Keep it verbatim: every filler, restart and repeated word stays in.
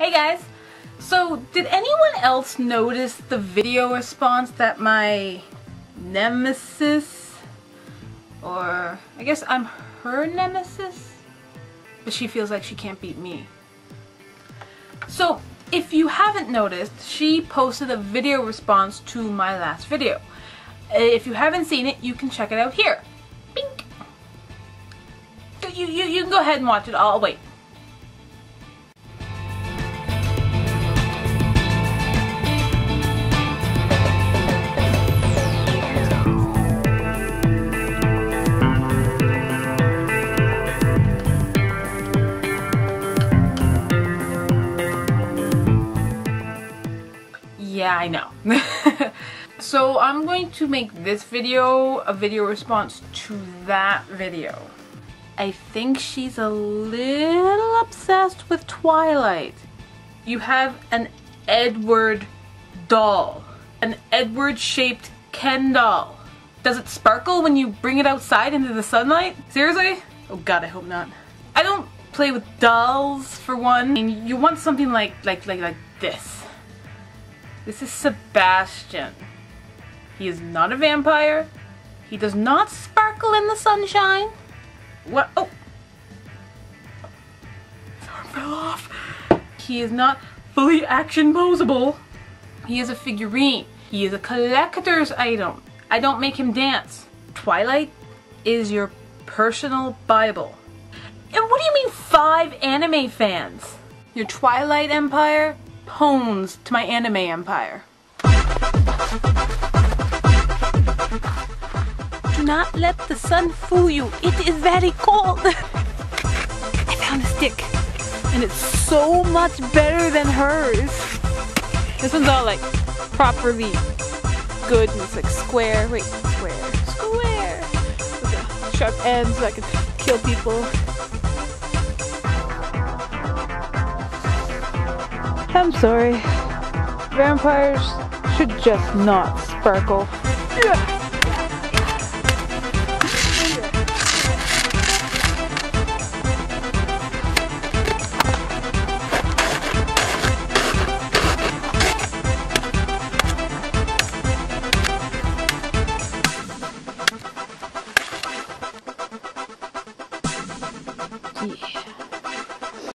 Hey guys! So, did anyone else notice the video response that my nemesis, or I guess I'm her nemesis, but she feels like she can't beat me. So, if you haven't noticed, she posted a video response to my last video. If you haven't seen it, you can check it out here. Bink. You, you, you can go ahead and watch it. I'll wait. Yeah, I know. So I'm going to make this video a video response to that video. I think she's a little obsessed with Twilight. You have an Edward doll. An Edward-shaped Ken doll. Does it sparkle when you bring it outside into the sunlight? Seriously? Oh god, I hope not. I don't play with dolls, for one. I mean, you want something like, like, like, like this. This is Sebastian. He is not a vampire. He does not sparkle in the sunshine. What? Oh! His arm fell off. He is not fully action posable. He is a figurine. He is a collector's item. I don't make him dance. Twilight is your personal Bible. And what do you mean five anime fans? Your Twilight empire? Hones to my anime empire. Do not let the sun fool you. It is very cold. I found a stick, and it's so much better than hers. This one's all like properly good, and it's like square. Wait, square, square. With a sharp end so I can kill people. I'm sorry. Vampires should just not sparkle. Yeah.